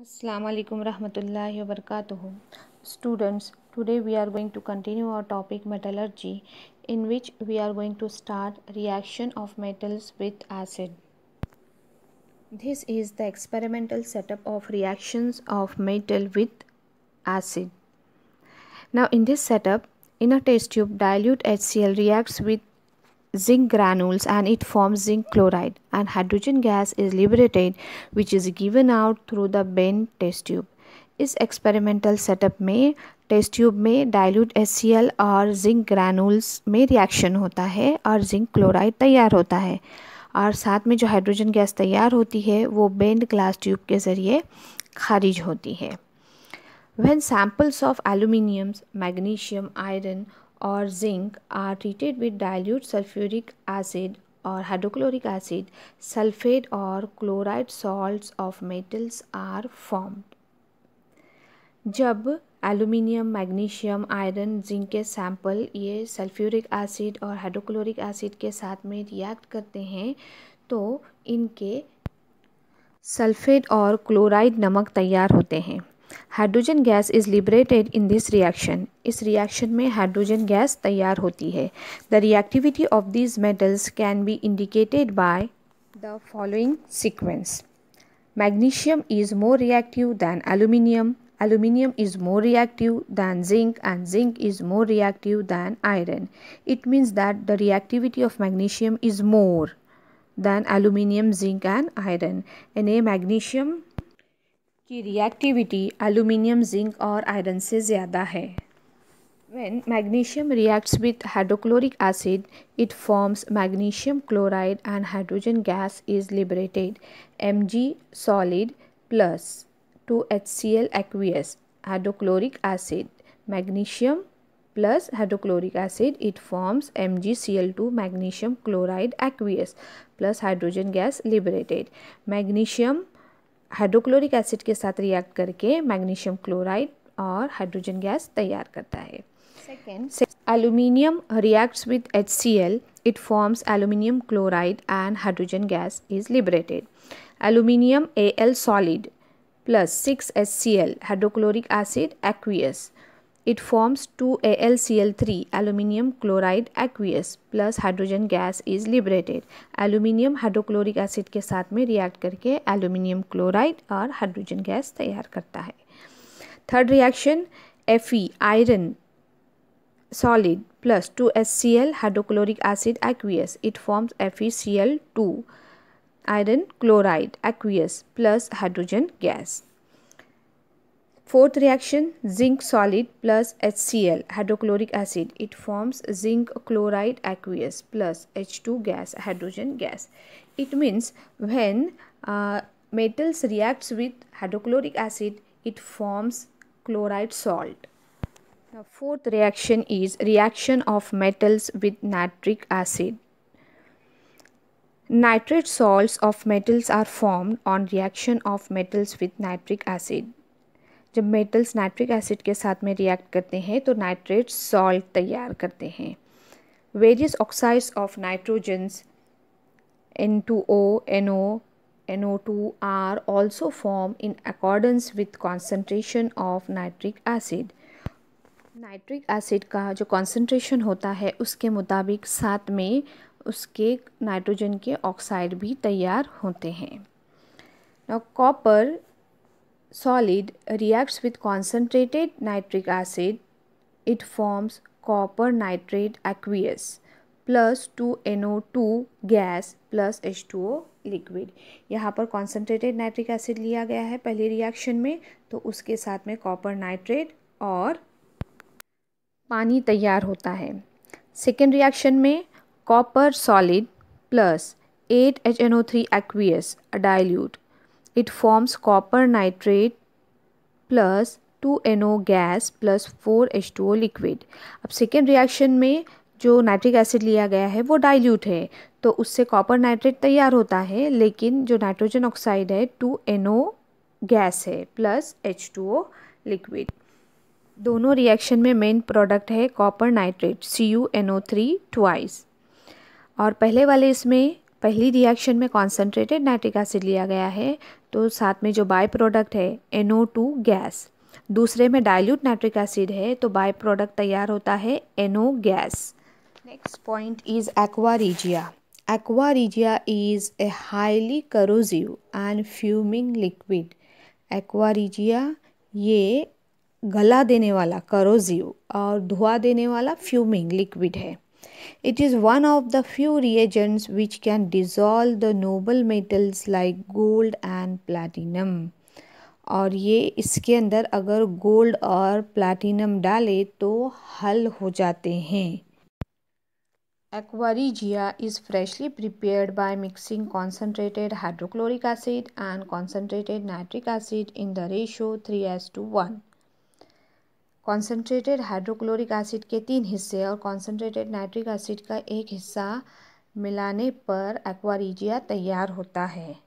अस्सलाम वालेकुम रहमतुल्लाहि व बरकातुहू। Students, today we are going to continue our topic metallurgy, in which we are going to start reaction of metals with acid. This is the experimental setup of reactions of metal with acid. Now in this setup, in a test tube, dilute HCl reacts with zinc granules and it forms zinc chloride, and hydrogen gas is liberated, which is given out through the bent test tube. इस experimental setup में test tube में dilute HCl और zinc granules में reaction होता है और zinc chloride तैयार होता है, और साथ में जो हाइड्रोजन गैस तैयार होती है वो बेंड ग्लास ट्यूब के ज़रिए खारिज होती है। When samples of aluminium, magnesium, iron और zinc are treated with dilute sulphuric acid और हाइड्रोक्लोरिक एसिड, सल्फेट और chloride salts of metals are formed. जब एल्यूमिनियम, मैग्नीशियम, आयरन, जिंक के सैंपल ये सल्फ्यूरिक एसिड और हाइड्रोक्लोरिक एसिड के साथ में रिएक्ट करते हैं तो इनके सल्फेट और क्लोराइड नमक तैयार होते हैं। Hydrogen gas is liberated in this reaction. इस रिएक्शन में हाइड्रोजन गैस तैयार होती है। The reactivity of these metals can be indicated by the following sequence. Magnesium is more reactive than aluminium. Aluminium is more reactive than zinc and zinc is more reactive than iron. It means that the reactivity of magnesium is more than aluminium, zinc and iron. यानी magnesium की reactivity aluminium, zinc और iron से ज़्यादा है. When magnesium reacts with hydrochloric acid, it forms magnesium chloride and hydrogen gas is liberated. Mg solid plus 2HCl aqueous, hydrochloric acid, magnesium plus hydrochloric acid, it forms MgCl2, magnesium chloride aqueous plus hydrogen gas liberated. Magnesium hydrochloric acid के साथ react करके magnesium chloride और hydrogen gas तैयार करता है. Second, aluminium reacts with HCl, it forms aluminium chloride and hydrogen gas is liberated. Aluminium Al solid plus 6HCl, hydrochloric acid aqueous, it forms 2AlCl3, aluminium chloride aqueous plus hydrogen gas is liberated. Aluminium hydrochloric acid के साथ में react करके aluminium chloride और hydrogen gas तैयार करता है. Third reaction, Fe, iron solid plus 2HCl, hydrochloric acid aqueous, it forms FeCl2, iron chloride aqueous plus hydrogen gas. Fourth reaction, zinc solid plus HCl, hydrochloric acid, it forms zinc chloride aqueous plus H2 gas, hydrogen gas. It means when metals reacts with hydrochloric acid, it forms chloride salt. The fourth reaction is reaction of metals with nitric acid. Nitrate salts of metals are formed on reaction of metals with nitric acid. जब metals nitric acid के साथ में react करते हैं तो nitrate salt तैयार करते हैं. Various oxides of nitrogens N2O, NO, NO2 are also formed in accordance with concentration of nitric acid. Nitric acid का जो कॉन्सेंट्रेशन होता है उसके मुताबिक साथ में उसके नाइट्रोजन के ऑक्साइड भी तैयार होते हैं. Now copper solid reacts with concentrated nitric acid, it forms copper nitrate aqueous plus 2NO2 gas plus H2O liquid. यहाँ पर कॉन्सेंट्रेटेड नाइट्रिक एसिड लिया गया है पहली रिएक्शन में, तो उसके साथ में कॉपर नाइट्रेट और पानी तैयार होता है. सेकेंड रिएक्शन में copper solid plus 8HNO3 aqueous dilute, it forms copper nitrate plus 2NO gas plus 4H2O liquid. अब सेकेंड रिएक्शन में जो नाइट्रिक एसिड लिया गया है वो डाइल्यूट है तो उससे कॉपर नाइट्रेट तैयार होता है, लेकिन जो नाइट्रोजन ऑक्साइड है 2NO गैस है प्लस H2O लिक्विड. दोनों रिएक्शन में मेन प्रोडक्ट है कॉपर नाइट्रेट CuNO3 ट्वाइस, और पहले वाले इसमें पहली रिएक्शन में कॉन्सेंट्रेटेड नाइट्रिक एसिड लिया गया है तो साथ में जो बाय प्रोडक्ट है NO2 गैस, दूसरे में डाइल्यूट नाइट्रिक एसिड है तो बाय प्रोडक्ट तैयार होता है NO gas. Next point is aqua regia. Aqua regia is a highly corrosive and fuming liquid. Aqua regia ये गला देने वाला करोसिव और धुआं देने वाला फ्यूमिंग लिक्विड है। It is one of the few reagents which can dissolve the noble metals like gold and platinum. और ये इसके अंदर अगर गोल्ड और प्लैटिनम डाले तो हल हो जाते हैं। Aqua regia is freshly prepared by mixing concentrated hydrochloric acid and concentrated nitric acid in the ratio 3:1. Concentrated hydrochloric acid के 3 हिस्से और कॉन्सेंट्रेटेड नाइट्रिक एसिड का 1 हिस्सा मिलाने पर एक्वा रीजिया तैयार होता है।